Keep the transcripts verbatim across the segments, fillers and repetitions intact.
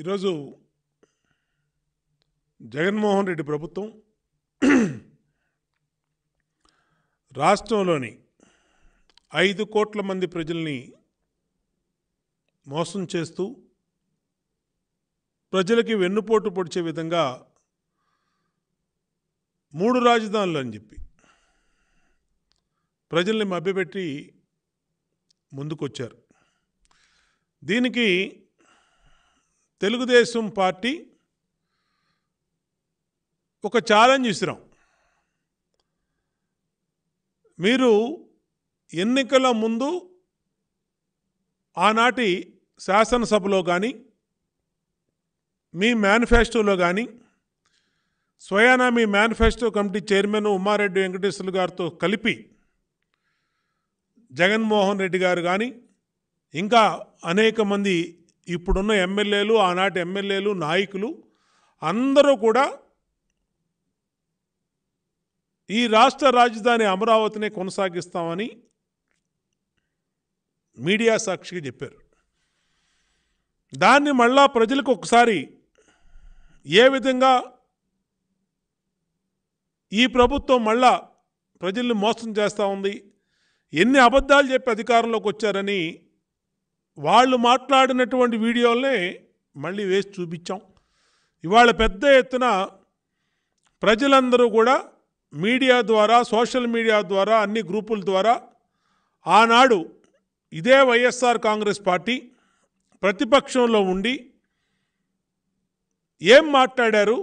ఈరోజు జగన్మోహన్ రెడ్డి ప్రభుత్వం రాష్ట్రంలోని ఐదు కోట్ల మంది ప్రజల్ని మోసం చేస్తూ ప్రజలకి వెన్నుపోటు పొడిచే విధంగా మూడు రాజధానులు అని చెప్పి ప్రజల్ని మభ్యపెట్టి ముందుకొచ్చారు. దీనికి తెలుగుదేశం పార్టీ ఒక ఛాలెంజ్ ఇస్తున్నాం. మీరు ఎన్నికల ముందు ఆనాటి శాసనసభలో కానీ మీ మేనిఫెస్టోలో కానీ స్వయానా మీ manifesto committee chairman Umareddy Venkateswarlu గారితో కలిపి జగన్మోహన్ రెడ్డి గారు కానీ ఇంకా అనేక మంది ఇప్పుడున్న ఎమ్మెల్యేలు ఆనాటి ఎమ్మెల్యేలు నాయకులు అందరూ కూడా ఈ రాష్ట్ర రాజధాని అమరావతినే కొనసాగిస్తామని మీడియా సాక్షికి చెప్పారు. దాన్ని మళ్ళా ప్రజలకు ఒకసారి ఏ విధంగా ఈ ప్రభుత్వం మళ్ళా ప్రజల్ని మోసం చేస్తూ ఉంది, ఎన్ని అబద్ధాలు చెప్పి అధికారంలోకి వచ్చారని వాళ్ళు మాట్లాడినటువంటి వీడియోలనే మళ్ళీ వేసి చూపించాం. ఇవాళ పెద్ద ఎత్తున ప్రజలందరూ కూడా మీడియా ద్వారా సోషల్ మీడియా ద్వారా అన్ని గ్రూపుల ద్వారా ఆనాడు ఇదే వైఎస్ఆర్ కాంగ్రెస్ పార్టీ ప్రతిపక్షంలో ఉండి ఏం మాట్లాడారు,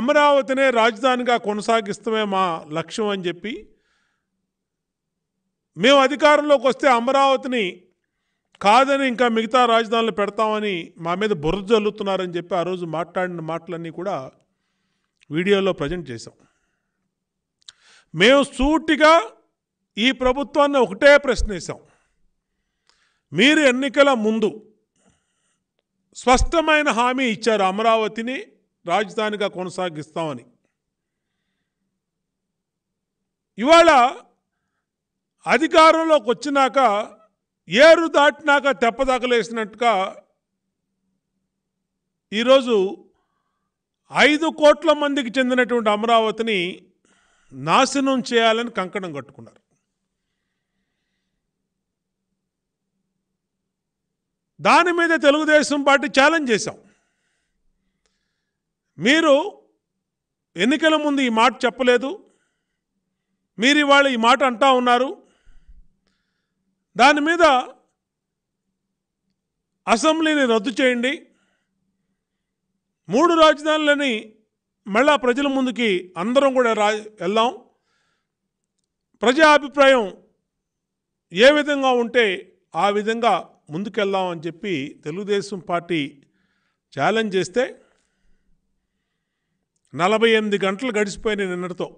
అమరావతినే రాజధానిగా కొనసాగిస్తామే మా లక్ష్యం అని చెప్పి మేము అధికారంలోకి వస్తే అమరావతిని కాదని ఇంకా మిగతా రాజధానులు పెడతామని మా మీద బుర్ర జల్లుతున్నారని చెప్పి ఆ రోజు మాట్లాడిన మాటలన్నీ కూడా వీడియోలో ప్రజెంట్ చేశాం. మేము సూటిగా ఈ ప్రభుత్వాన్ని ఒకటే ప్రశ్నిస్తాం, మీరు ఎన్నికల ముందు స్పష్టమైన హామీ ఇచ్చారు అమరావతిని రాజధానిగా కొనసాగిస్తామని. ఇవాళ అధికారంలోకి వచ్చినాక ఏరు దాటినాక తెప్పదగలేసినట్టుగా ఈరోజు ఐదు కోట్ల మందికి చెందినటువంటి అమరావతిని నాశనం చేయాలని కంకణం కట్టుకున్నారు. దాని మీద తెలుగుదేశం పార్టీ ఛాలెంజ్ చేశాం. మీరు ఎన్నికల ముందు ఈ మాట చెప్పలేదు, మీరు ఇవాళ ఈ మాట అంటా ఉన్నారు. దాని మీద అసెంబ్లీని రద్దు చేయండి, మూడు రాజధానులని మళ్ళా ప్రజల ముందుకి అందరం కూడా రా వెళ్దాం, ప్రజా అభిప్రాయం ఏ విధంగా ఉంటే ఆ విధంగా ముందుకెళ్దాం అని చెప్పి తెలుగుదేశం పార్టీ ఛాలెంజ్ చేస్తే నలభై ఎనిమిది గంటలు గడిచిపోయినాయి నిన్నటితో.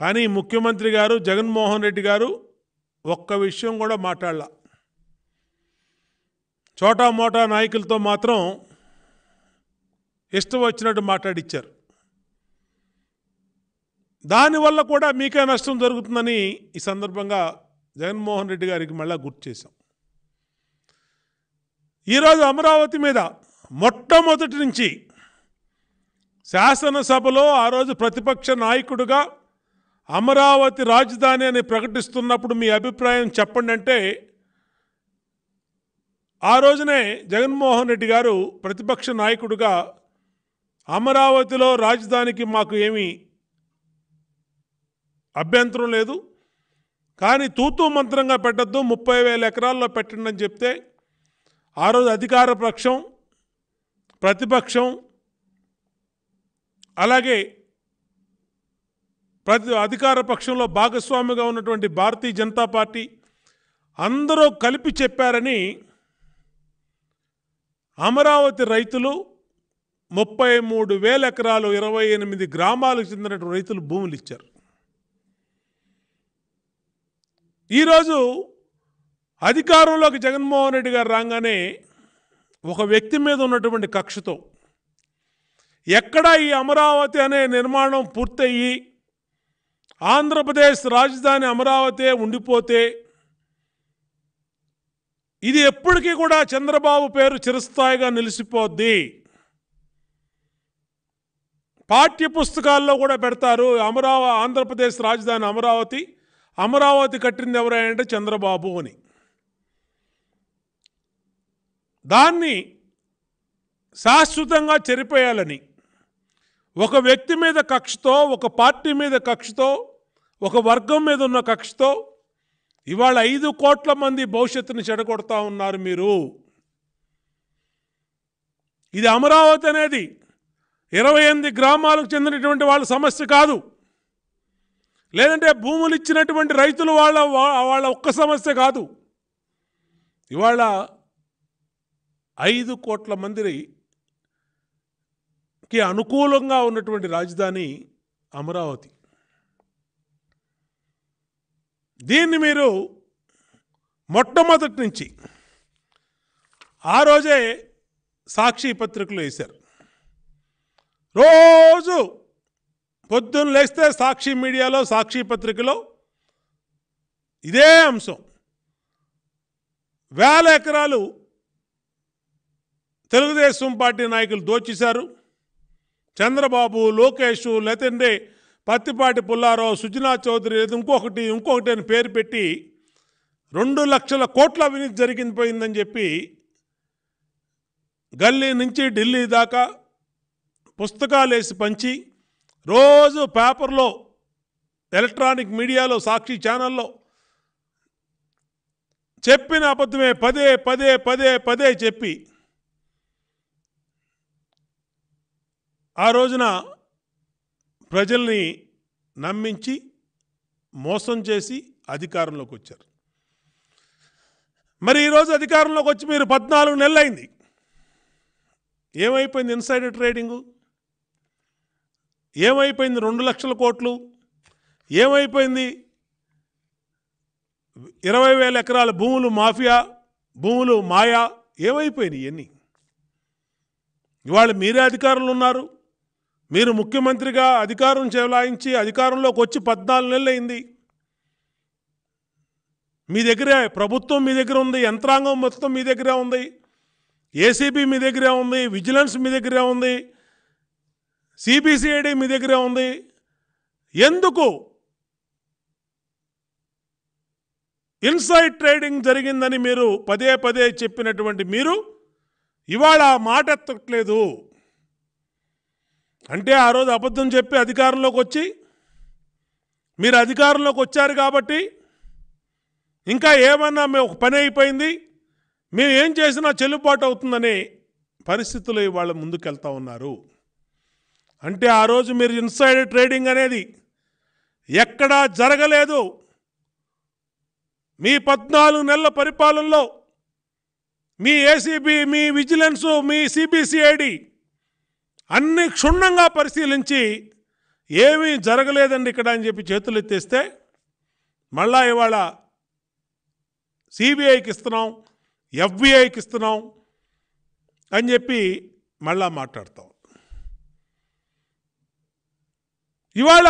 కానీ ముఖ్యమంత్రి గారు జగన్మోహన్ రెడ్డి గారు ఒక్క విషయం కూడా మాట్లాడలా. చోటా మోటా నాయకులతో మాత్రం ఇష్టం వచ్చినట్టు మాట్లాడిచ్చారు. దానివల్ల కూడా మీకే నష్టం జరుగుతుందని ఈ సందర్భంగా జగన్మోహన్ రెడ్డి గారికి మళ్ళీ గుర్తు చేశాం. ఈరోజు అమరావతి మీద మొట్టమొదటి నుంచి శాసనసభలో ఆ రోజు ప్రతిపక్ష నాయకుడిగా అమరావతి రాజధాని అని ప్రకటిస్తున్నప్పుడు మీ అభిప్రాయం చెప్పండి అంటే ఆ రోజునే జగన్మోహన్ రెడ్డి గారు ప్రతిపక్ష నాయకుడిగా అమరావతిలో రాజధానికి మాకు ఏమీ అభ్యంతరం లేదు, కానీ తూతూ మంత్రంగా పెట్టద్దు, ముప్పై వేల ఎకరాల్లో పెట్టండి అని చెప్తే ఆ రోజు అధికార పక్షం ప్రతిపక్షం అలాగే ప్రతి అధికార పక్షంలో భాగస్వామిగా ఉన్నటువంటి భారతీయ జనతా పార్టీ అందరూ కలిపి చెప్పారని అమరావతి రైతులు ముప్పై మూడు వేల ఎకరాలు ఇరవై ఎనిమిది గ్రామాలకు చెందినటువంటి రైతులు భూములు ఇచ్చారు. ఈరోజు అధికారంలోకి జగన్మోహన్ రెడ్డి గారు రాగానే ఒక వ్యక్తి మీద ఉన్నటువంటి కక్షతో ఎక్కడ ఈ అమరావతి అనే నిర్మాణం పూర్తయ్యి ఆంధ్రప్రదేశ్ రాజధాని అమరావతి ఉండిపోతే ఇది ఎప్పటికీ కూడా చంద్రబాబు పేరు చిరస్థాయిగా నిలిచిపోద్ది. పాఠ్య పుస్తకాల్లో కూడా పెడతారు అమరావతి, ఆంధ్రప్రదేశ్ రాజధాని అమరావతి, అమరావతి కట్టింది ఎవరంటే చంద్రబాబు అని. దాన్ని శాశ్వతంగా చెరిపేయాలని ఒక వ్యక్తి మీద కక్షతో, ఒక పార్టీ మీద కక్షతో, ఒక వర్గం మీద ఉన్న కక్షతో ఇవాళ ఐదు కోట్ల మంది భవిష్యత్తుని చెడగొడతా ఉన్నారు మీరు. ఇది అమరావతి అనేది ఇరవై ఎనిమిది గ్రామాలకు చెందినటువంటి వాళ్ళ సమస్య కాదు, లేదంటే భూములు ఇచ్చినటువంటి రైతులు వాళ్ళ వాళ్ళ ఒక్క సమస్య కాదు. ఇవాళ ఐదు కోట్ల మందికి అనుకూలంగా ఉన్నటువంటి రాజధాని అమరావతి. దీన్ని మీరు మొట్టమొదటి నుంచి ఆ రోజే సాక్షి పత్రికలు వేశారు. రోజు పొద్దున్న లేస్తే సాక్షి మీడియాలో, సాక్షి పత్రికలో ఇదే అంశం. వేల ఎకరాలు తెలుగుదేశం పార్టీ నాయకులు దోచేశారు, చంద్రబాబు, లోకేష్, లేదంటే పత్తిపాటి పుల్లారావు, సుజనా చౌదరి, ఇంకొకటి ఇంకొకటి అని పేరు పెట్టి రెండు లక్షల కోట్ల అవినీతి జరిగిపోయిందని చెప్పి గల్లీ నుంచి ఢిల్లీ దాకా పుస్తకాలు వేసి పంచి రోజు పేపర్లో, ఎలక్ట్రానిక్ మీడియాలో, సాక్షి ఛానల్లో చెప్పిన అబద్ధమే పదే పదే పదే పదే చెప్పి ఆ రోజున ప్రజల్ని నమ్మించి మోసం చేసి అధికారంలోకి వచ్చారు. మరి ఈరోజు అధికారంలోకి వచ్చి మీరు పద్నాలుగు నెలలు అయింది. ఏమైపోయింది ఇన్సైడర్ ట్రేడింగు? ఏమైపోయింది రెండు లక్షల కోట్లు? ఏమైపోయింది ఇరవై వేల ఎకరాల భూములు మాఫియా, భూములు మాయా? ఏమైపోయినాయి ఇవన్నీ? ఇవాళ మీరే అధికారులు ఉన్నారు, మీరు ముఖ్యమంత్రిగా అధికారం చెలాయించి అధికారంలోకి వచ్చి పద్నాలుగు నెలలు అయింది. మీ దగ్గరే ప్రభుత్వం, మీ దగ్గర ఉంది, యంత్రాంగం మొత్తం మీ దగ్గరే ఉంది, ఏసీబీ మీ దగ్గరే ఉంది, విజిలెన్స్ మీ దగ్గరే ఉంది, సిబిసిఐడి మీ దగ్గరే ఉంది. ఎందుకు ఇన్సైడ్ ట్రేడింగ్ జరిగిందని మీరు పదే పదే చెప్పినటువంటి మీరు ఇవాళ మాట ఎత్తట్లేదు అంటే ఆ రోజు అబద్ధం చెప్పి అధికారంలోకి వచ్చి, మీరు అధికారంలోకి వచ్చారు కాబట్టి ఇంకా ఏమన్నా మేము ఒక పని అయిపోయింది, మేము ఏం చేసినా చెల్లుబాటు అవుతుందనే పరిస్థితులు ఇవాళ ముందుకెళ్తా ఉన్నారు. అంటే ఆ రోజు మీరు ఇన్సైడ్ ట్రేడింగ్ అనేది ఎక్కడా జరగలేదు. మీ పద్నాలుగు నెలల పరిపాలనలో మీ ఏసీబీ, మీ విజిలెన్సు, మీ సిబిసిఐడి అన్ని క్షుణ్ణంగా పరిశీలించి ఏమీ జరగలేదండి ఇక్కడ అని చెప్పి చేతులు ఎత్తేస్తే, మళ్ళా ఇవాళ సిబిఐకి ఇస్తున్నాం, ఎఫ్బిఐకి ఇస్తున్నాం అని చెప్పి మళ్ళా మాట్లాడతాం. ఇవాళ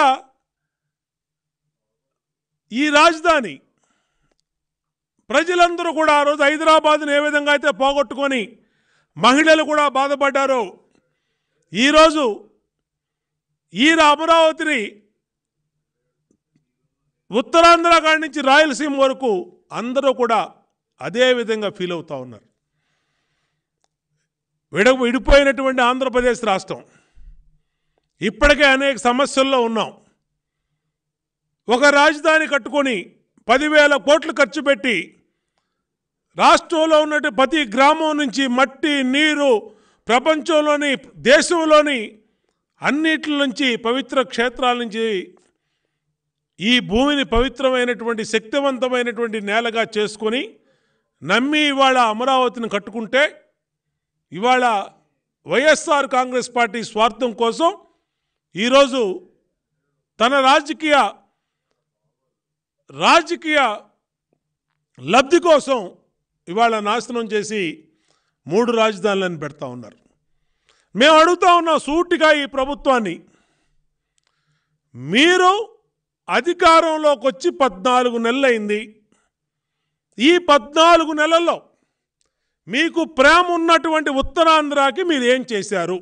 ఈ రాజధాని ప్రజలందరూ కూడా ఆ రోజు హైదరాబాద్ను ఏ విధంగా అయితే పోగొట్టుకొని మహిళలు కూడా బాధపడ్డారో, ఈరోజు ఈ అమరావతిని ఉత్తరాంధ్ర కాడి నుంచి రాయలసీమ వరకు అందరూ కూడా అదే విధంగా ఫీల్ అవుతూ ఉన్నారు. విడ విడిపోయినటువంటి ఆంధ్రప్రదేశ్ రాష్ట్రం, ఇప్పటికే అనేక సమస్యల్లో ఉన్నాం. ఒక రాజధాని కట్టుకొని పదివేల కోట్లు ఖర్చు పెట్టి రాష్ట్రంలో ఉన్నట్టు ప్రతి గ్రామం నుంచి మట్టి, నీరు, ప్రపంచంలోని, దేశంలోని అన్నిటి నుంచి పవిత్ర క్షేత్రాల నుంచి ఈ భూమిని పవిత్రమైనటువంటి, శక్తివంతమైనటువంటి నేలగా చేసుకొని నమ్మి ఇవాళ అమరావతిని కట్టుకుంటే, ఇవాళ వైఎస్ఆర్ కాంగ్రెస్ పార్టీ స్వార్థం కోసం ఈరోజు తన రాజకీయ రాజకీయ లబ్ధి కోసం ఇవాళ నాశనం చేసి మూడు రాజధానులను పెడతా ఉన్నారు. మేము అడుగుతా ఉన్నాం సూటిగా ఈ ప్రభుత్వాన్ని, మీరు అధికారంలోకి వచ్చి పద్నాలుగు నెలలు అయింది. ఈ పద్నాలుగు నెలల్లో మీకు ప్రేమ ఉన్నటువంటి ఉత్తరాంధ్రకి మీరు ఏం చేశారు?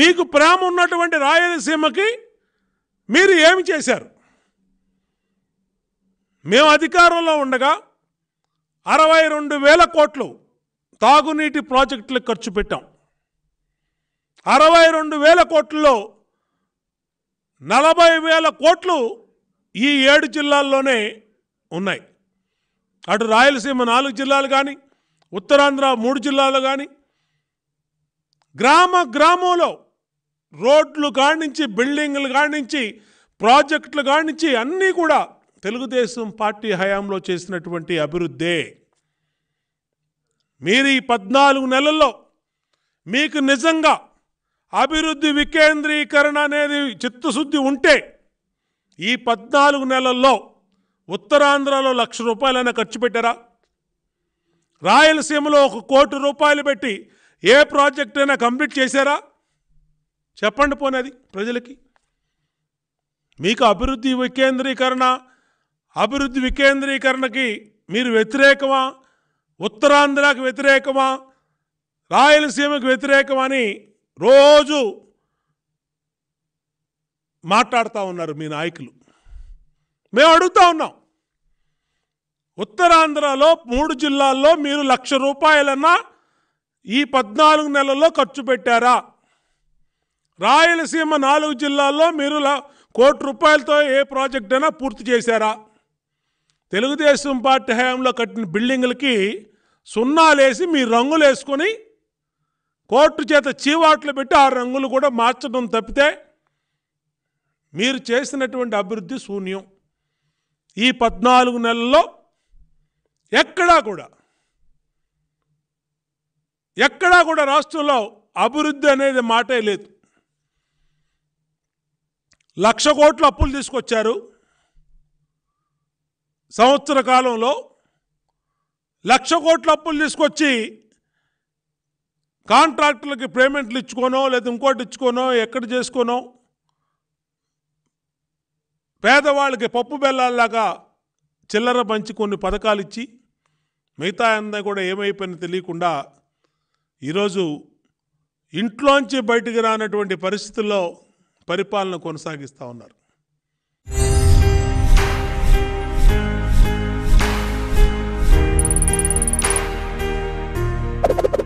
మీకు ప్రేమ ఉన్నటువంటి రాయలసీమకి మీరు ఏం చేశారు? మేము అధికారంలో ఉండగా అరవై రెండు వేల కోట్లు తాగునీటి ప్రాజెక్టులకు ఖర్చు పెట్టాం. అరవై రెండు వేల కోట్లలో నలభై వేల కోట్లు ఈ ఏడు జిల్లాల్లోనే ఉన్నాయి. అటు రాయలసీమ నాలుగు జిల్లాలు కానీ, ఉత్తరాంధ్ర మూడు జిల్లాలు కానీ, గ్రామ గ్రామంలో రోడ్లు కానించి, బిల్డింగ్లు కానించి, ప్రాజెక్టులు కానించి అన్నీ కూడా తెలుగుదేశం పార్టీ హయాంలో చేసినటువంటి అభివృద్ధే. మీరు ఈ పద్నాలుగు నెలల్లో మీకు నిజంగా అభివృద్ధి వికేంద్రీకరణ అనేది చిత్తశుద్ధి ఉంటే ఈ పద్నాలుగు నెలల్లో ఉత్తరాంధ్రలో లక్ష రూపాయలైనా ఖర్చు పెట్టారా? రాయలసీమలో ఒక కోటి రూపాయలు పెట్టి ఏ ప్రాజెక్ట్ అయినా కంప్లీట్ చేశారా? చెప్పండి పోనేది ప్రజలకి. మీకు అభివృద్ధి వికేంద్రీకరణ, అభివృద్ధి వికేంద్రీకరణకి మీరు వ్యతిరేకమా, ఉత్తరాంధ్రకి వ్యతిరేకమా, రాయలసీమకు వ్యతిరేకమని రోజు మాట్లాడుతూ ఉన్నారు మీ నాయకులు. మేము అడుగుతూ ఉన్నాం, ఉత్తరాంధ్రలో మూడు జిల్లాల్లో మీరు లక్ష రూపాయలన్నా ఈ పద్నాలుగు నెలల్లో ఖర్చు పెట్టారా? రాయలసీమ నాలుగు జిల్లాల్లో మీరు కోటి రూపాయలతో ఏ ప్రాజెక్ట్ అయినా పూర్తి చేశారా? తెలుగుదేశం పార్టీ హయాంలో కట్టిన బిల్డింగులకి సున్నాలేసి మీ రంగులు వేసుకొని కోర్టు చేత చీవాట్లు పెట్టి ఆ రంగులు కూడా మార్చడం తప్పితే మీరు చేసినటువంటి అభివృద్ధి శూన్యం. ఈ పద్నాలుగు నెలల్లో ఎక్కడా కూడా ఎక్కడా కూడా రాష్ట్రంలో అభివృద్ధి అనేది మాటే లేదు. లక్ష కోట్లు అప్పులు తీసుకొచ్చారు సంవత్సర కాలంలో. లక్ష కోట్ల అప్పులు తీసుకొచ్చి కాంట్రాక్టులకి పేమెంట్లు ఇచ్చుకోనో లేదా ఇంకోటి ఇచ్చుకోనో ఎక్కడ చేసుకోనో పేదవాళ్ళకి పప్పు బెల్లాలాగా చిల్లర పంచి కొన్ని పథకాలు ఇచ్చి మిగతా అంతా కూడా ఏమైపోయినా తెలియకుండా ఈరోజు ఇంట్లోంచి బయటికి రానటువంటి పరిస్థితుల్లో పరిపాలన కొనసాగిస్తూ ఉన్నారు.